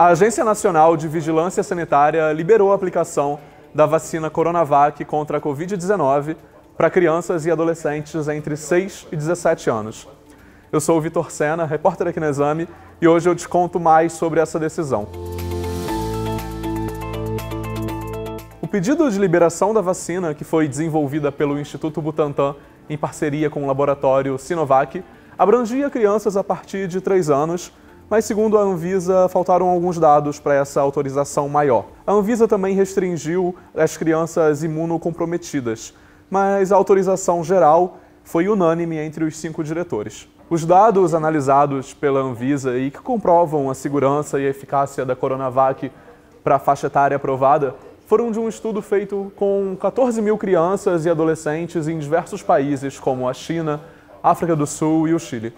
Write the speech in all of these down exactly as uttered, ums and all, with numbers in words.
A Agência Nacional de Vigilância Sanitária liberou a aplicação da vacina Coronavac contra a covid dezenove para crianças e adolescentes entre seis e dezessete anos. Eu sou o Vitor Sena, repórter aqui no Exame, e hoje eu te conto mais sobre essa decisão. O pedido de liberação da vacina, que foi desenvolvida pelo Instituto Butantan em parceria com o laboratório Sinovac, abrangia crianças a partir de três anos, mas, segundo a Anvisa, faltaram alguns dados para essa autorização maior. A Anvisa também restringiu as crianças imunocomprometidas, mas a autorização geral foi unânime entre os cinco diretores. Os dados analisados pela Anvisa e que comprovam a segurança e a eficácia da Coronavac para a faixa etária aprovada foram de um estudo feito com quatorze mil crianças e adolescentes em diversos países, como a China, África do Sul e o Chile.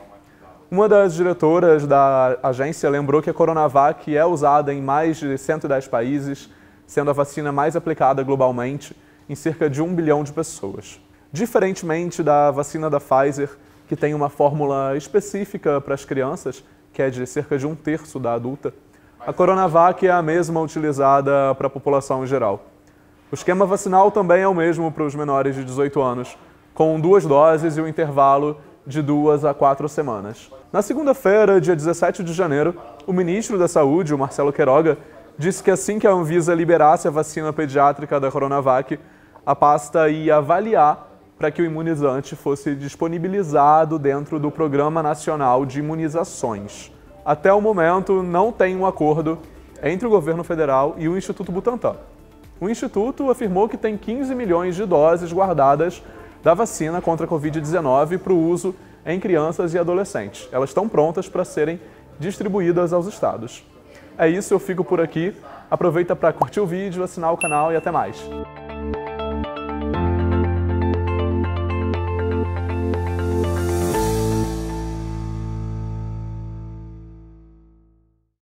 Uma das diretoras da agência lembrou que a Coronavac é usada em mais de cento e dez países, sendo a vacina mais aplicada globalmente em cerca de um bilhão de pessoas. Diferentemente da vacina da Pfizer, que tem uma fórmula específica para as crianças, que é de cerca de um terço da adulta, a Coronavac é a mesma utilizada para a população em geral. O esquema vacinal também é o mesmo para os menores de dezoito anos, com duas doses e um intervalo de duas a quatro semanas. Na segunda-feira, dia dezessete de janeiro, o ministro da Saúde, o Marcelo Queiroga, disse que assim que a Anvisa liberasse a vacina pediátrica da Coronavac, a pasta ia avaliar para que o imunizante fosse disponibilizado dentro do Programa Nacional de Imunizações. Até o momento, não tem um acordo entre o governo federal e o Instituto Butantan. O Instituto afirmou que tem quinze milhões de doses guardadas da vacina contra a covid dezenove para o uso em crianças e adolescentes. Elas estão prontas para serem distribuídas aos estados. É isso, eu fico por aqui. Aproveita para curtir o vídeo, assinar o canal e até mais.